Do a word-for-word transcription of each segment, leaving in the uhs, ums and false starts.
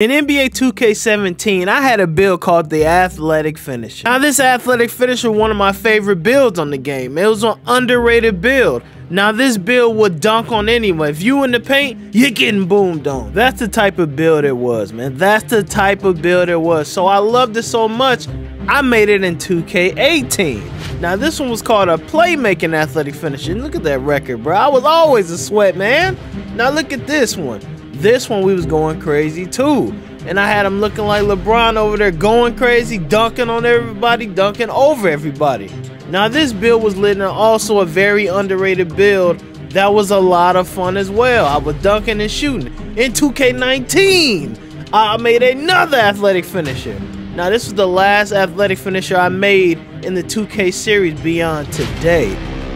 In N B A two K seventeen, I had a build called the Athletic Finisher. Now this Athletic Finisher was one of my favorite builds on the game. It was an underrated build. Now this build would dunk on anyone. If you in the paint, you're getting boomed on. That's the type of build it was, man. That's the type of build it was. So I loved it so much, I made it in two K eighteen. Now this one was called a playmaking Athletic Finisher. Look at that record, bro. I was always a sweat, man. Now look at this one. This one we was going crazy too. And I had him looking like LeBron over there going crazy, dunking on everybody, dunking over everybody. Now this build was lit, and also a very underrated build that was a lot of fun as well. I was dunking and shooting. In two K nineteen, I made another Athletic Finisher. Now this was the last Athletic Finisher I made in the two K series beyond today.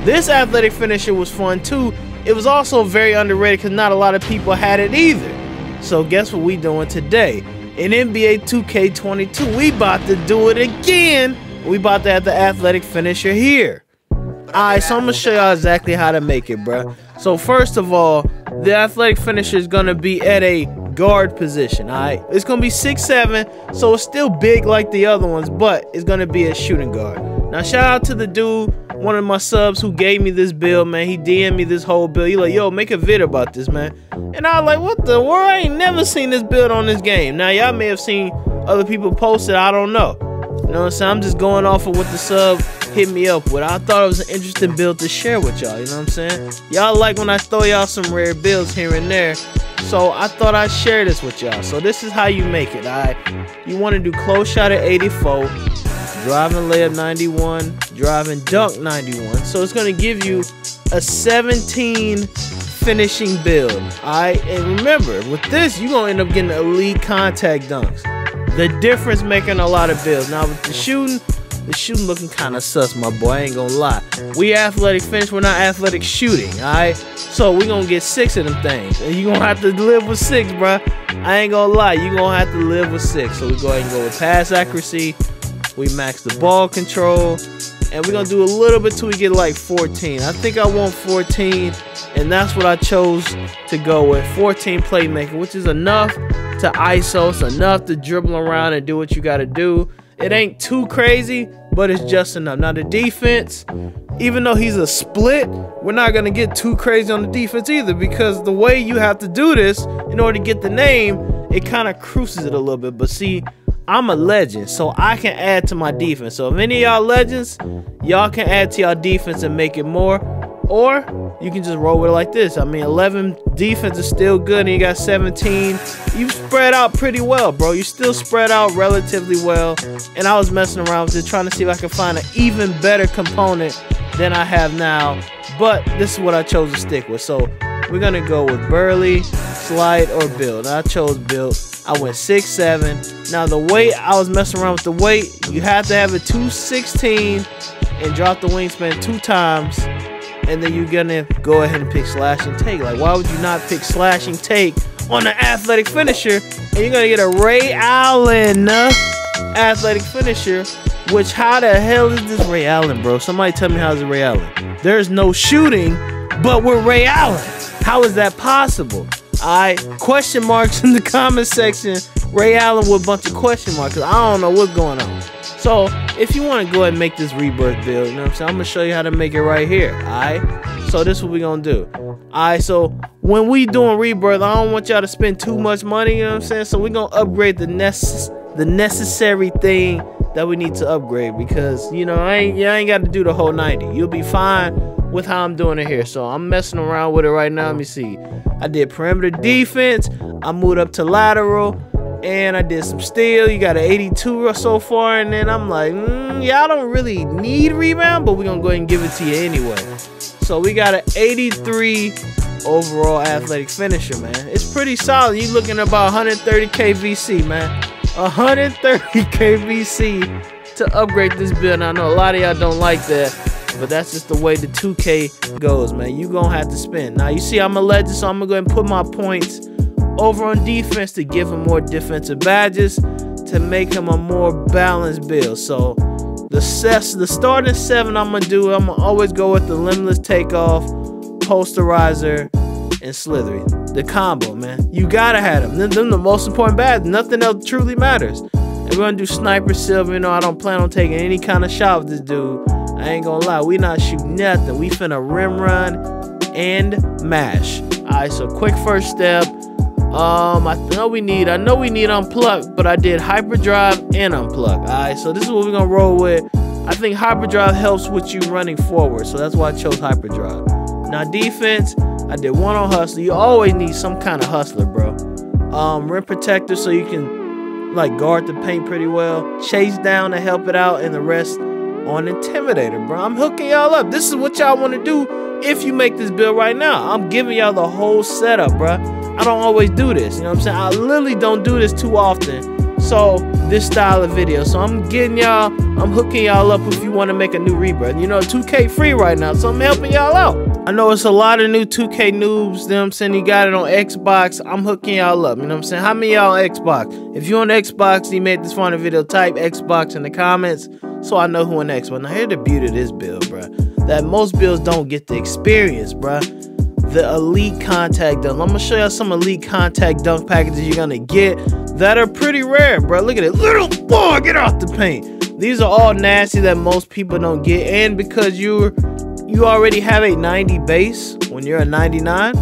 This Athletic Finisher was fun too. It was also very underrated because not a lot of people had it either. So guess what we doing today? In N B A two K twenty-two, we about to do it again. We about to have the Athletic Finisher here. Alright, so I'm going to show y'all exactly how to make it, bro. So first of all, the Athletic Finisher is going to be at a guard position, alright? It's going to be six seven, so it's still big like the other ones, but it's going to be a shooting guard. Now shout out to the dude, one of my subs, who gave me this build, man. He D M'd me this whole build. He like, yo, make a video about this, man. And I was like, what the world? I ain't never seen this build on this game. Now, y'all may have seen other people post it. I don't know. You know what I'm saying? I'm just going off of what the sub hit me up with. I thought it was an interesting build to share with y'all. You know what I'm saying? Y'all like when I throw y'all some rare builds here and there. So I thought I'd share this with y'all. So this is how you make it, all right? You want to do close shot at eighty-four. Driving layup ninety-one, driving dunk ninety-one. So it's going to give you a seventeen finishing build. Alright, and remember, with this, you're going to end up getting elite contact dunks. The difference making a lot of builds. Now with the shooting, the shooting looking kind of sus, my boy. I ain't going to lie. We athletic finish, we're not athletic shooting. Alright, so we're going to get six of them things. And you're going to have to live with six, bruh. I ain't going to lie. You're going to have to live with six. So we go ahead and go with pass accuracy. We max the ball control, and we're going to do a little bit till we get like fourteen. I think I want fourteen, and that's what I chose to go with, fourteen playmaking, which is enough to I S O. It's enough to dribble around and do what you got to do. It ain't too crazy, but it's just enough. Now the defense, even though he's a split, we're not going to get too crazy on the defense either, because the way you have to do this in order to get the name, it kind of cruises it a little bit, but see, I'm a legend, so I can add to my defense. So if any of y'all legends, y'all can add to y'all defense and make it more. Or you can just roll with it like this. I mean, eleven defense is still good, and you got seventeen. You spread out pretty well, bro. You still spread out relatively well. And I was messing around with it, trying to see if I could find an even better component than I have now. But this is what I chose to stick with. So we're going to go with Burley, Slide, or Build. I chose Build. I went six seven. Now the weight, I was messing around with the weight. You have to have a two sixteen and drop the wingspan two times. And then you're going to go ahead and pick Slash and Take. Like, why would you not pick Slash and Take on the Athletic Finisher? And you're going to get a Ray Allen Athletic Finisher. Which, how the hell is this Ray Allen, bro? Somebody tell me how's it Ray Allen. There's no shooting, but we're Ray Allen. How is that possible? Alright, question marks in the comment section. Ray Allen with a bunch of question marks. I don't know what's going on. So, if you want to go ahead and make this rebirth build, you know what I'm saying? I'm going to show you how to make it right here. Alright? So, this is what we're going to do. Alright, so when we doing rebirth, I don't want y'all to spend too much money, you know what I'm saying? So, we're going to upgrade the, nece the necessary thing that we need to upgrade. Because, you know, I ain't, you ain't got to do the whole ninety. You'll be fine with how I'm doing it here. So I'm messing around with it right now. Let me see. I did perimeter defense. I moved up to lateral. And I did some steal. You got an eighty-two or so far. And then I'm like, mm, yeah, I don't really need rebound, but we're going to go ahead and give it to you anyway. So we got an eighty-three overall athletic finisher, man. It's pretty solid. You're looking at about one hundred thirty K V C, man. one hundred thirty K V C to upgrade this build. And I know a lot of y'all don't like that, but that's just the way the two K goes, man. You're going to have to spend. Now, you see, I'm a legend, so I'm going to go ahead and put my points over on defense to give him more defensive badges to make him a more balanced build. So, the, ses the starting seven I'm going to do, I'm going to always go with the Limitless Takeoff, Posterizer, and Slithery. the combo, man. You gotta have them. Them, them the most important bad. Nothing else truly matters. And we're gonna do sniper silver. You know, I don't plan on taking any kind of shot with this dude. I ain't gonna lie. We not shooting nothing. We finna rim run and mash. Alright, so quick first step. Um, I know we need, I know we need unplugged, but I did hyperdrive and unplugged. Alright, so this is what we're gonna roll with. I think hyperdrive helps with you running forward, so that's why I chose hyperdrive. Now defense, I did one on hustler. You always need some kind of hustler, bro. Um, rim protector, so you can like guard the paint pretty well. Chase down to help it out, and the rest on intimidator, bro. I'm hooking y'all up. This is what y'all want to do if you make this build right now. I'm giving y'all the whole setup, bro. I don't always do this, you know what I'm saying? I literally don't do this too often. So, this style of video. So, I'm getting y'all, I'm hooking y'all up if you want to make a new Rebirth. You know, two K free right now, so I'm helping y'all out. I know it's a lot of new two K noobs, you know what I'm saying? You got it on Xbox. I'm hooking y'all up, you know what I'm saying? How many y'all on Xbox? If you're on Xbox and you made this funny video, type Xbox in the comments so I know who on Xbox. Now, here's the beauty of this build, bro. That most builds don't get the experience, bro. The elite contact dunk. I'm gonna show y'all some elite contact dunk packages you're gonna get that are pretty rare, bro. Look at it, little boy, get off the paint. These are all nasty that most people don't get, and because you you already have a ninety base, when you're a ninety-nine,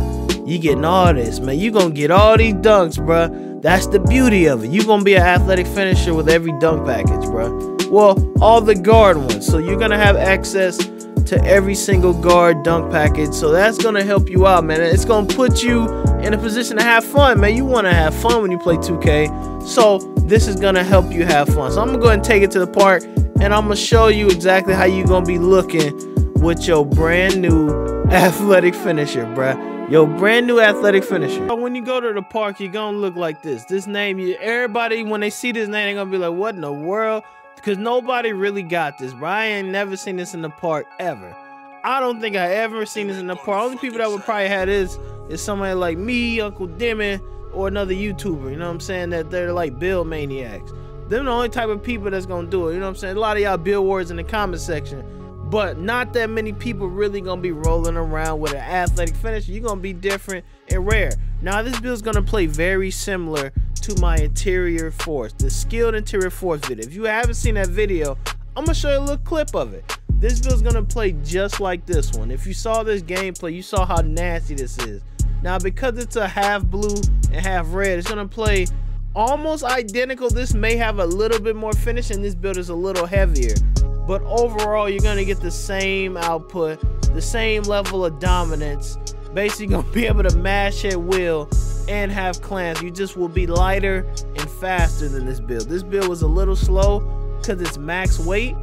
you getting all this, man. You gonna get all these dunks, bro. That's the beauty of it. You gonna be an athletic finisher with every dunk package, bro. Well, all the guard ones. So you're gonna have access to every single guard dunk package, so that's gonna help you out, man. It's gonna put you in a position to have fun, man. You want to have fun when you play two K, so this is gonna help you have fun. So I'm gonna go ahead and take it to the park, and I'm gonna show you exactly how you gonna be looking with your brand new athletic finisher, bruh. Your brand new athletic finisher. When you go to the park, you're gonna look like this. This name, you, everybody, when they see this name, they're gonna be like, what in the world? Because nobody really got this, bro. I ain't never seen this in the park, ever. I don't think I ever seen this in the park. Only people that would probably have this is somebody like me, Uncle Demi, or another YouTuber, you know what I'm saying? That they're like build maniacs. They're the only type of people that's gonna do it, you know what I'm saying? A lot of y'all build wars in the comment section, but not that many people really gonna be rolling around with an athletic finisher. You're gonna be different and rare. Now, this build's gonna play very similar to my interior force, the skilled interior force video. If you haven't seen that video, I'm gonna show you a little clip of it. This build's gonna play just like this one. If you saw this gameplay, you saw how nasty this is. Now, because it's a half blue and half red, it's gonna play almost identical. This may have a little bit more finish, and this build is a little heavier, but overall you're gonna get the same output, the same level of dominance. Basically, you're gonna be able to mash at will and have clans. You just will be lighter and faster than this build. This build was a little slow because it's max weight,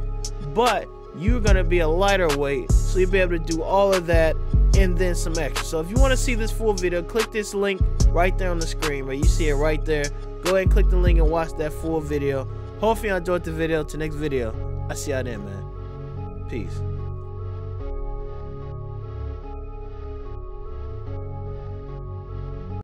but you're gonna be a lighter weight, so you'll be able to do all of that and then some extra. So if you want to see this full video, click this link right there on the screen, right? You see it right there. Go ahead and click the link and watch that full video. Hopefully you enjoyed the video. Till next video, I see y'all then, man. Peace.